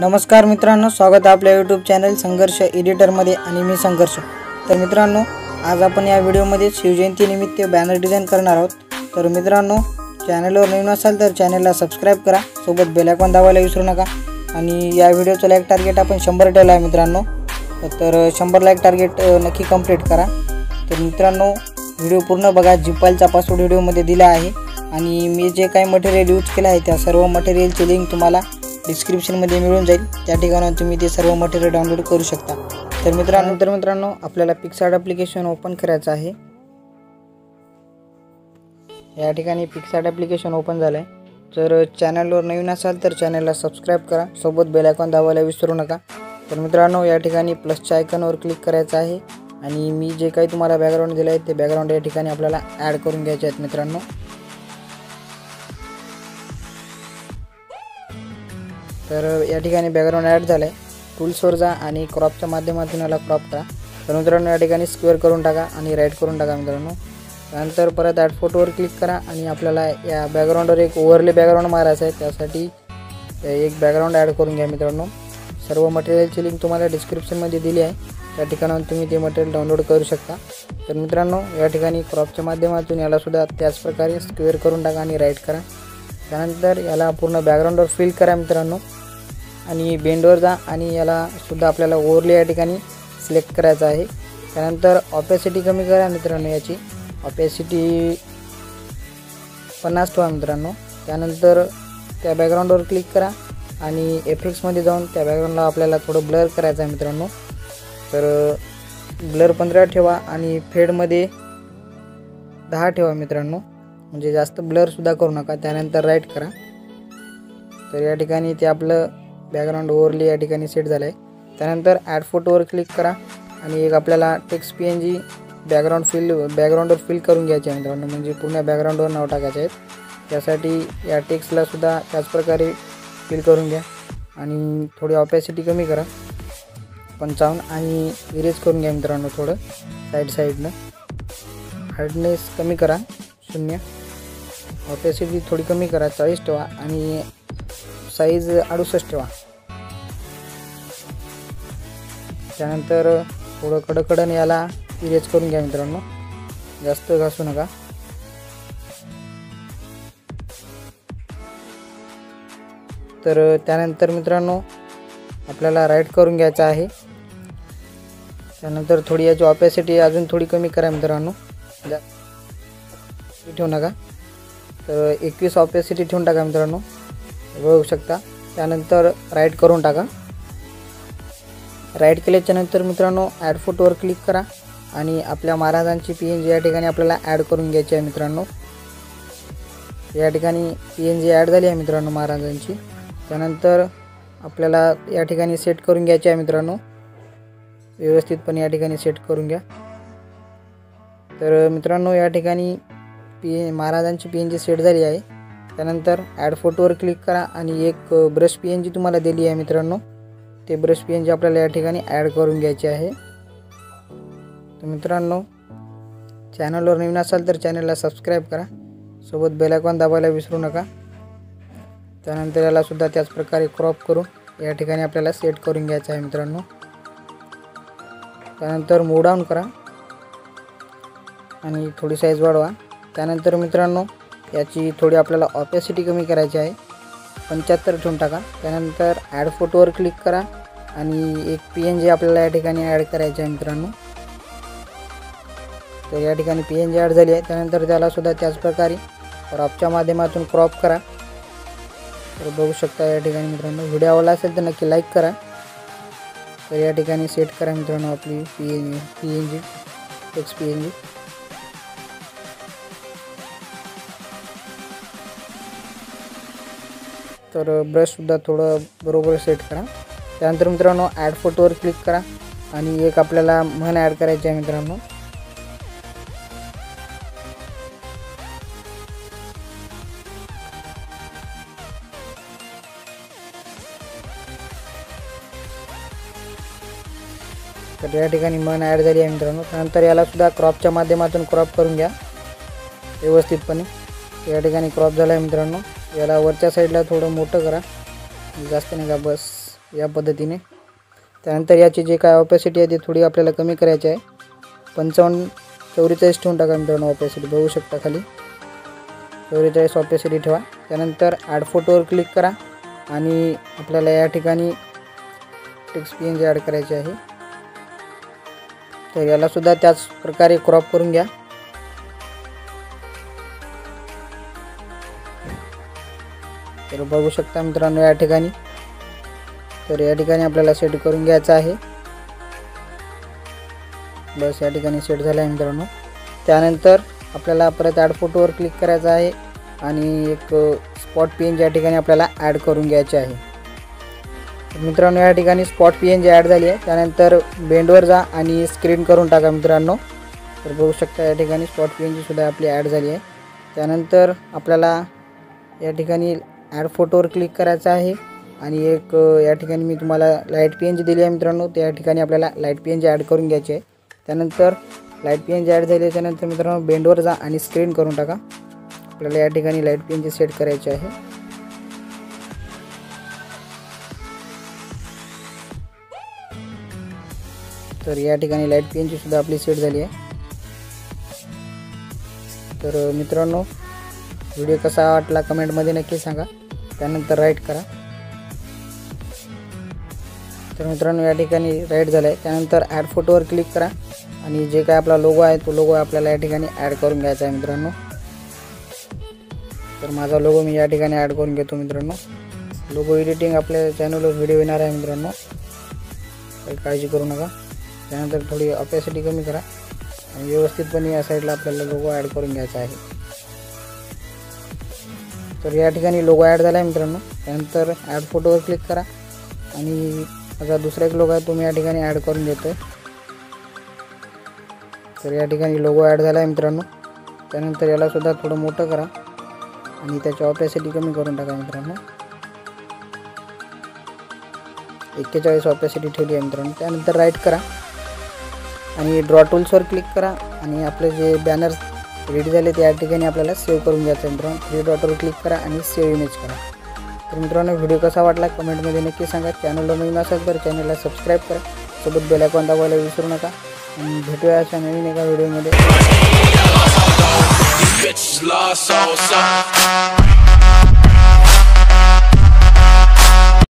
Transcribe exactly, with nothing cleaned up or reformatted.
नमस्कार मित्रांनो, स्वागत आहे आपल्या यूट्यूब चॅनल संघर्ष एडिटरमध्ये आणि मी संघर्ष। तर मित्रांनो, आज आपण या व्हिडिओमध्ये शिवजयंती निमित्त बॅनर डिझाइन करणार आहोत। तर मित्रांनो, चॅनलवर नवीन असाल तर चॅनलला सबस्क्राइब करा, सोबत बेल आयकॉन दाबायला विसरू नका। आणि या व्हिडिओचं लाईक टार्गेट आपण शंभर ठेवला आहे मित्रांनो, तर शंभर लाईक टार्गेट नक्की कंप्लीट करा। तर मित्रांनो, व्हिडिओ पूर्ण बघा। जिपालचा पासवर्ड व्हिडिओमध्ये दिला आहे आणि मी जे काही मटेरियल यूज केलं आहे त्या सर्व मटेरियलची लिंक तुम्हाला डिस्क्रिप्शन मध्ये मिळून जाईल। त्या ठिकाणी तुम्ही ते सर्व मटेरियल डाउनलोड करू शकता। तर मित्रांनो तर मित्रांनो आपल्याला पिक्सार ॲप्लिकेशन ओपन करायचं आहे। या ठिकाणी पिक्सार ॲप्लिकेशन ओपन झालं आहे। तर चॅनलवर नवीन असाल तर चॅनलला सबस्क्राइब करा, सोबत बेल आयकॉन दाबायला विसरू नका। तर मित्रांनो, या ठिकाणी प्लसच्या आयकॉनवर क्लिक करायचं आहे आणि मी जे काही तुम्हाला बॅकग्राऊंड दिलं आहे ते बॅकग्राऊंड या ठिकाणी आपल्याला ॲड करून घ्यायचे आहेत मित्रांनो। तर या ठिकाणी बॅकग्राऊंड ॲड झालं आहे। टूल्सवर जा आणि क्रॉपच्या माध्यमातून याला क्रॉप करा। तर मित्रांनो, या ठिकाणी स्क्वेअर करून टाका आणि राईट करून टाका मित्रांनो। त्यानंतर परत ॲड फोटोवर क्लिक करा आणि आपल्याला या बॅकग्राऊंडवर एक ओव्हरले बॅकग्राऊंड मारायचं आहे। त्यासाठी एक बॅकग्राऊंड ॲड करून घ्या मित्रांनो। सर्व मटेरियलची लिंक तुम्हाला डिस्क्रिप्शनमध्ये दिली आहे, त्या ठिकाणाहून तुम्ही ते मटेरियल डाउनलोड करू शकता। तर मित्रांनो, या ठिकाणी क्रॉपच्या माध्यमातून यालासुद्धा त्याचप्रकारे स्क्वेअर करून टाका आणि राईट करा। त्यानंतर याला पूर्ण बॅकग्राऊंडवर फिल करा मित्रांनो आणि बेंडवर जा आणि यालासुद्धा आपल्याला ओव्हरले या ठिकाणी सिलेक्ट करायचं आहे। त्यानंतर ऑपॅसिटी कमी करा मित्रांनो, याची ऑपॅसिटी पन्नास ठेवा मित्रांनो। त्यानंतर त्या बॅकग्राऊंडवर क्लिक करा आणि एफेक्ट्समध्ये जाऊन त्या बॅकग्राऊंडला आपल्याला थोडं ब्लर करायचं आहे मित्रांनो। तर ब्लर पंधरा ठेवा आणि फेडमध्ये दहा ठेवा मित्रांनो, म्हणजे जास्त ब्लरसुद्धा करू नका। त्यानंतर राईट करा। तर या ठिकाणी ते आपलं बॅकग्राऊंड ओव्हरले या ठिकाणी सेट झालं आहे। त्यानंतर ॲड फोटोवर क्लिक करा आणि एक आपल्याला text P N G background fill बॅकग्राऊंडवर फिल करून घ्यायचे आहे मित्रांनो, म्हणजे पूर्ण बॅकग्राऊंडवर नाव टाकायचे आहेत। त्यासाठी या टेक्स्टलासुद्धा त्याचप्रकारे फिल करून घ्या आणि थोडी ऑपॅसिटी कमी करा पंचावन्न आणि इरेज करून घ्या मित्रांनो, थोडं साईड साईडनं। हार्डनेस कमी करा शून्य, ऑपॅसिटी थोडी कमी करा चाळीस ठेवा आणि साईज अडुसष्ट ठेवा। त्यानंतर थोडं कडकडन याला इरेज करून घ्या मित्रांनो, जास्त घासू नका। तर त्यानंतर मित्रांनो आपल्याला राईट करून घ्यायचं आहे। त्यानंतर थोडी याची ऑपॅसिटी अजून थोडी कमी करा मित्रांनो, ठेवू नका। तर एकवीस ऑपॅसिटी ठेवून टाका मित्रांनो, बघू शकता। त्यानंतर राईट करून टाका। राईट केल्याच्यानंतर मित्रांनो ॲड फोटोवर क्लिक करा आणि आपल्या महाराजांची पी एन जी या ठिकाणी आपल्याला ॲड करून घ्यायची आहे मित्रांनो। या ठिकाणी पी एन जी ॲड झाली आहे मित्रांनो महाराजांची। त्यानंतर आपल्याला या ठिकाणी सेट करून घ्यायचे आहे मित्रांनो, व्यवस्थितपणे या ठिकाणी सेट करून घ्या। तर मित्रांनो, या ठिकाणी पी महाराजांची पी एन जी सेट झाली आहे। त्यानंतर ॲड फोटोवर क्लिक करा आणि एक ब्रश पी एन जी तुम्हाला दिली आहे मित्रांनो, ते ब्रश पी एन जी आपल्याला या ठिकाणी ॲड करून घ्यायची आहे। तर मित्रांनो, चॅनलवर नवीन असाल तर चॅनलला सबस्क्राईब करा, सोबत बेल आयकॉन दाबायला विसरू नका। त्यानंतर यालासुद्धा त्याचप्रकारे क्रॉप करून या ठिकाणी आपल्याला सेट करून घ्यायचं आहे मित्रांनो। त्यानंतर मूव डाऊन करा आणि थोडी साईज वाढवा। त्यानंतर मित्रांनो, याची थोडी आपल्याला ऑपॅसिटी कमी करायची आहे, पंच्याहत्तर ठेवून टाका। त्यानंतर ॲड फोटोवर क्लिक करा आणि एक पी एन जी आपल्याला या ठिकाणी ॲड करायची आहे मित्रांनो। तर या ठिकाणी पी एन जी ॲड झाली आहे। त्यानंतर त्यालासुद्धा त्याचप्रकारे क्रॉपच्या माध्यमातून क्रॉप करा। तर बघू शकता या ठिकाणी मित्रांनो, व्हिडिओ आवडला असेल तर नक्की लाईक करा। तर या ठिकाणी सेट करा मित्रांनो आपली P N G P N G text P N G. तर ब्रशसुद्धा थोडं बरोबर सेट करा। त्यानंतर मित्रांनो ॲड फोटोवर क्लिक करा आणि एक आपल्याला म्हण ॲड करायची आहे मित्रांनो। तर या ठिकाणी मन ॲड झाली आहे मित्रांनो। त्यानंतर यालासुद्धा क्रॉपच्या माध्यमातून क्रॉप करून घ्या व्यवस्थितपणे। या ठिकाणी क्रॉप झाला आहे मित्रांनो, याला वरच्या साईडला थोडं मोठं करा, जास्त नाही का, बस या पद्धतीने. त्यानंतर याची जी काय ऑपॅसिटी आहे ती थोडी आपल्याला कमी करायची आहे. पंचावन्न चौवेचाळीस ठेवून टाका मित्रांनो. ऑपॅसिटी बघू शकता खाली चौवेचाळीस ऑपॅसिटी ठेवा. त्यानंतर ॲड फोटोवर क्लिक करा आणि आपल्याला या ठिकाणी टेक्स्ट पीएनजी ॲड करायची आहे. तर यालासुद्धा त्याच प्रकारे क्रॉप करून घ्या. तर बघू शकता मित्रांनो या ठिकाणी. तर या ठिकाणी आपल्याला सेट करून घ्यायचं आहे. बस या ठिकाणी सेट झाला आहे मित्रांनो. त्यानंतर आपल्याला परत ॲड फोटोवर क्लिक करायचं आहे आणि एक स्पॉट पीएन ज्या ठिकाणी आपल्याला ॲड करून घ्यायचे आहे मित्रांनो. या ठिकाणी स्पॉट पीएन जी ॲड झाली आहे. त्यानंतर बेंडवर जा आणि स्क्रीन करून टाका मित्रांनो. तर बघू शकता या ठिकाणी स्पॉट पीएन जीसुद्धा आपली ॲड झाली आहे. त्यानंतर आपल्याला या ठिकाणी ॲड फोटोवर क्लिक करायचं आहे आणि एक या ठिकाणी मी तुम्हाला लाईट पी एन जी दिली आहे मित्रांनो. त्या ठिकाणी आपल्याला light P N G add करून घ्यायची आहे. त्यानंतर light P N G add झाली त्यानंतर मित्रांनो बेंडवर जा आणि स्क्रीन करून टाका. आपल्याला या ठिकाणी light P N G set करायची आहे. तर या ठिकाणी लाईट पी एन जी सुद्धा आपली सेट झाली आहे. तर मित्रांनो व्हिडिओ कसा वाटला कमेंटमध्ये नक्की सांगा. त्यानंतर राईट करा. तर मित्रांनो या ठिकाणी राईट झालं आहे. त्यानंतर ॲड फोटोवर क्लिक करा आणि जे काय आपला लोगो आहे तो लोगो आपल्याला या ठिकाणी ॲड करून घ्यायचा आहे मित्रांनो. तर माझा लोगो मी या ठिकाणी ॲड करून घेतो मित्रांनो. लोगो एडिटिंग आपल्या चॅनलवर व्हिडिओ येणार आहे मित्रांनो, काही काळजी करू नका. त्यानंतर थोडी ऑपॅसिटी कमी करा आणि व्यवस्थितपणे या साईडला आपल्याला लोगो ॲड करून घ्यायचा आहे. तर या ठिकाणी लोगो ॲड झाला आहे मित्रांनो. त्यानंतर ॲड फोटोवर क्लिक करा आणि माझा दुसरा एक लोगो आहे तो मी या ठिकाणी ॲड करून घेतो आहे. तर या ठिकाणी लोगो ॲड झाला आहे मित्रांनो. त्यानंतर यालासुद्धा थोडं मोठं करा आणि त्याची ऑपॅसिटी कमी करून टाका मित्रांनो. एक्केचाळीस ऑपॅसिटी ठेवली आहे मित्रांनो. त्यानंतर राईट करा आणि ड्रॉ टूल्सवर क्लिक करा आणि आपले जे बॅनर्स रेडी झाले त्या ठिकाणी आपल्याला सेव्ह करून घ्यायचं आहे मित्रांनो. थ्री डॉटवर क्लिक करा आणि सेव्ह इमेज करा. तर मित्रांनो व्हिडिओ कसा वाटला कमेंटमध्ये नक्की सांगा. चॅनलला नवीन असाल तर चॅनलला सबस्क्राईब करा. सोबत बेल आयकॉन दाबायला विसरू नका. आणि भेटूया अशा नवीन एका व्हिडिओमध्ये.